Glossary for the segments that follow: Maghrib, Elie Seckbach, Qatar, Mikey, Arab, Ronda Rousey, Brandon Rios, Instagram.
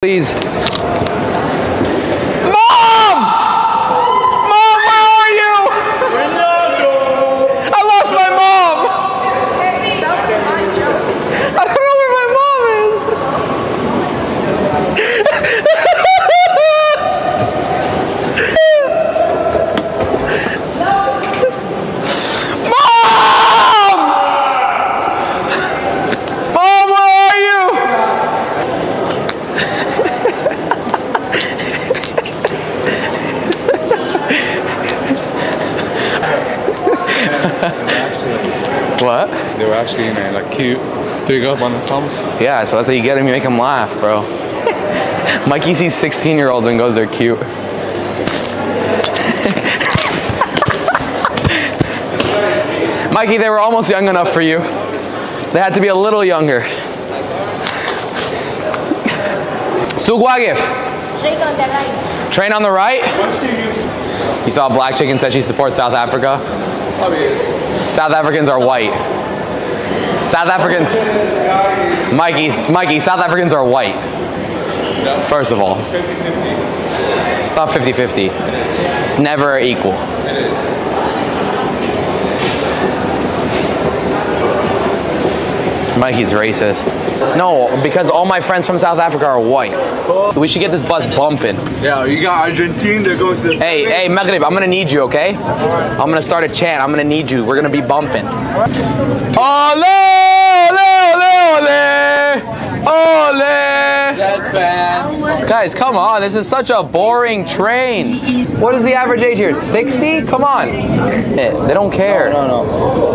Please. Mom! Mom, where are you? I lost my mom! I don't know where my mom is! Mom! Mom, where are you? What? They were actually, man, like cute. There you go, on the thumbs. Yeah, so that's how you get them. You make them laugh, bro. Mikey sees 16-year-olds and goes, they're cute. Mikey, they were almost young enough for you. They had to be a little younger. Train on the right? You saw Black Chicken said she supports South Africa? South Africans are white. South Africans, Mikey, South Africans are white. First of all, it's not 50-50. It's never equal. Mikey's racist. No, because all my friends from South Africa are white. We should get this bus bumping. Yeah, you got Argentina, they're going to the... Hey, hey, Maghrib, I'm gonna need you, okay? I'm gonna start a chant, I'm gonna need you. We're gonna be bumping. Ole, ole, ole, ole, ole. Guys, come on, this is such a boring train. What is the average age here, 60? Come on. They don't care. No.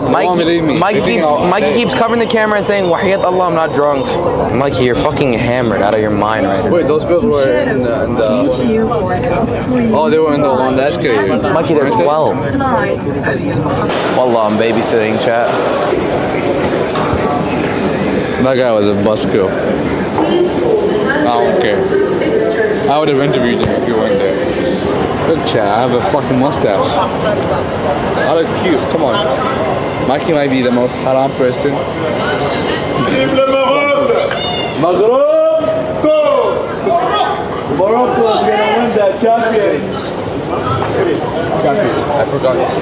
Mikey keeps covering the camera and saying, Wahiyat Allah, I'm not drunk. I'm like, you're fucking hammered out of your mind right now. Wait, those girls were in the... Oh, they were in the one that's good. Mikey, they're 12. Wallah, I'm babysitting, chat. That guy was a buskill. I don't care. I would have interviewed him if you weren't there. Look, chat, I have a fucking mustache. I look cute, come on. Mikey might be the most haram person. Morocco is gonna win that champion. I forgot.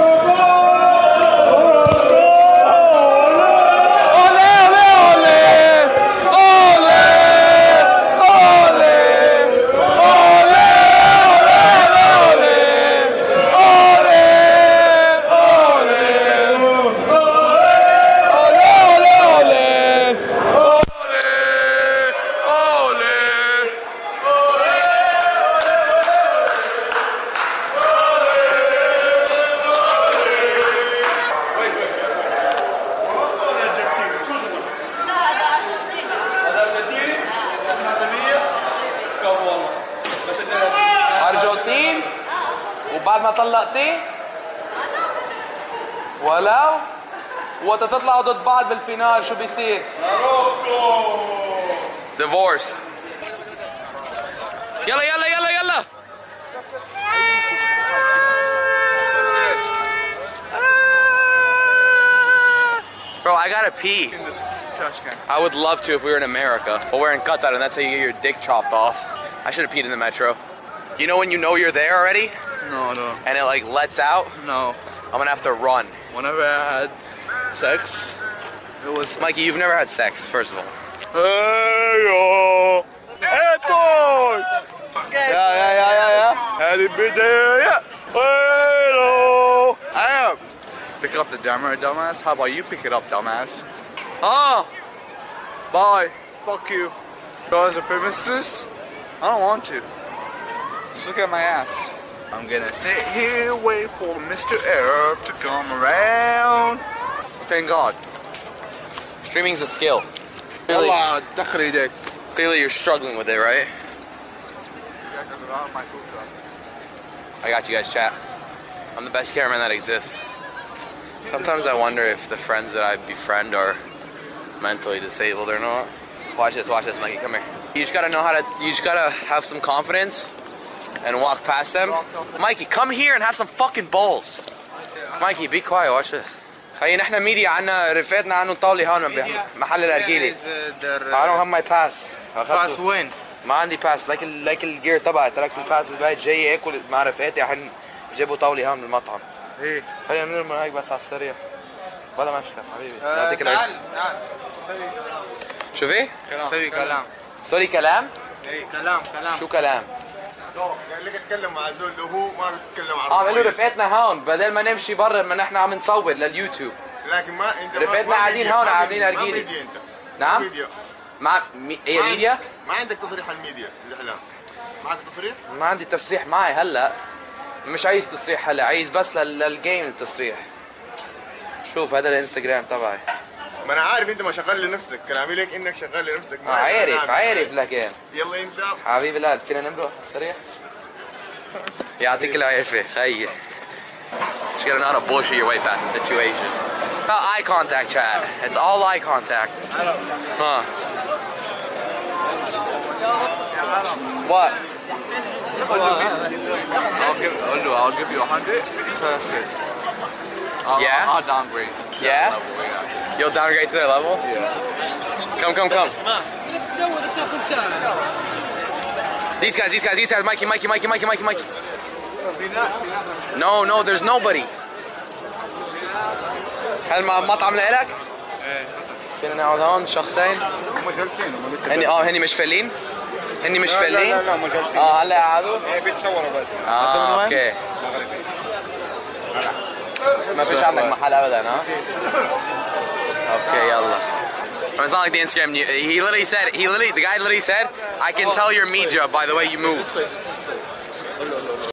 بعد ما طلقتيه ولو وتتطلعوا ضد بعض بالفينال شو بيصير؟ ديفورس يلا يلا يلا يلا Bro, I gotta pee. I would love to if we were in America, but we're in Qatar and that's how you get your dick chopped off. I should have peed in the metro. You know when you know you're there already? No, no. And it like lets out? No. I'm gonna have to run. Whenever I had sex, it was... Mikey, you've never had sex, first of all. Hey, yo! Hey, George! Yeah, yeah, yeah, yeah, yeah. Happy birthday, yeah! Hello! I am! Pick up the dammer, dumbass. How about you pick it up, dumbass? Ah! Bye. Fuck you. Those are premises. I don't want to. Just look at my ass. I'm gonna sit here, wait for Mr. Arab to come around. Thank God. Streaming's a skill. Clearly you're struggling with it, right? I got you guys, chat. I'm the best cameraman that exists. Sometimes I wonder if the friends that I befriend are mentally disabled or not. Watch this, Mikey, come here. You just gotta know how to, you just gotta have some confidence and walk past them. Mikey, come here and have some fucking balls. Mikey, be quiet, watch this. I don't have my pass. Pass when? ما عندي pass, like الجير تبعي, تركت الباس الباقي جاي اكل مع رفقاتي عشان جابوا طاولة هون من المطعم. ايه خلينا نرمي هيك بس على السريع. بلا مشكلة حبيبي. يعطيك العافية. تعال تعال. سوري كلام. شو في؟ سوري كلام. سوري كلام؟ ايه كلام كلام. شو كلام؟ يعني لك اتكلم مع زول وهو ما بيتكلم عربي. عم قالوا رفقاتنا هون بدل ما نمشي برا ما نحن عم نصور لليوتيوب. لكن ما انت رفقاتنا قاعدين هون عاملين ارجيلي. نعم؟ معك ايه ميديا؟ ما عندك تصريح على الميديا زعلان. معك تصريح؟ ما عندي تصريح معي هلا. مش عايز تصريح هلا، عايز بس للجيم التصريح. شوف هذا الانستغرام تبعي. ما انا عارف انت ما شغال لنفسك، كلامي لك انك شغال لنفسك. عارف عارف لكن. يلا انت حبيب القلب، فينا نمرق سريع؟ يعطيك العافية، خيي. Just gotta not bullshit your way past the situation. About eye contact, chat. It's all eye contact. Huh. What? I'll give you 100. That's it. Yeah? I'll downgrade to that level, yeah. You'll downgrade to that level? Yeah. Come, come, come. These guys. Mikey. No, there's nobody. هل مطعم لإلك؟ ايه تفضل. فينا نقعد هون شخصين؟ هم جالسين هم لسه هني هني مش فالين؟ هني مش فالين؟ لا ما جالسين هلا قعدوا؟ ايه بيتصوروا بس اوكي مغربي ما فيش عندك محل ابدا ها؟ اوكي يلا It's not like the Instagram knew. He literally said, the guy literally said, I can tell you're media by the way you move.